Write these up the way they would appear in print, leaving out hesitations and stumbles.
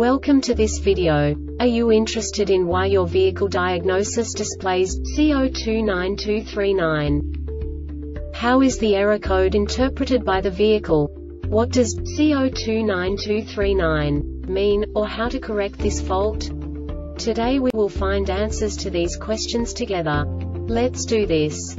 Welcome to this video. Are you interested in why your vehicle diagnosis displays C0292-39? How is the error code interpreted by the vehicle? What does C0292-39 mean, or how to correct this fault? Today we will find answers to these questions together. Let's do this.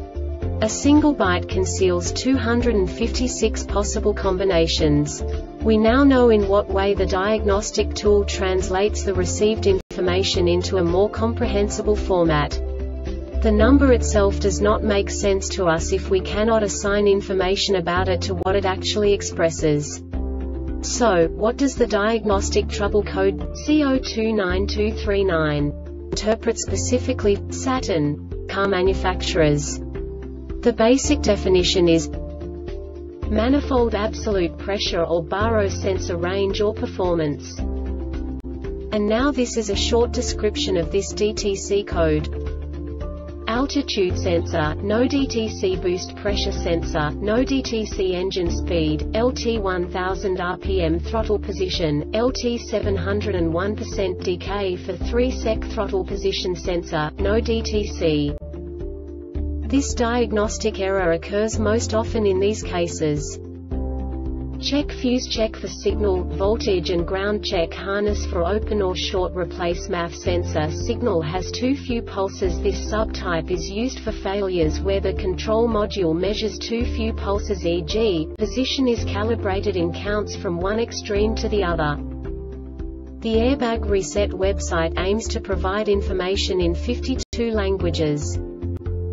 A single byte conceals 256 possible combinations. We now know in what way the diagnostic tool translates the received information into a more comprehensible format. The number itself does not make sense to us if we cannot assign information about it to what it actually expresses. So, what does the diagnostic trouble code C029239 interpret specifically Saturn car manufacturers? The basic definition is manifold absolute pressure or barosensor range or performance. And now this is a short description of this DTC code. Altitude sensor, no DTC boost pressure sensor, no DTC engine speed, LT 1000 RPM throttle position, LT 701% decay for 3 sec throttle position sensor, no DTC. This diagnostic error occurs most often in these cases. Check fuse, check for signal, voltage and ground, check harness for open or short, replace MAF sensor, signal has too few pulses. This subtype is used for failures where the control module measures too few pulses, e.g., position is calibrated in counts from one extreme to the other. The Airbag Reset website aims to provide information in 52 languages.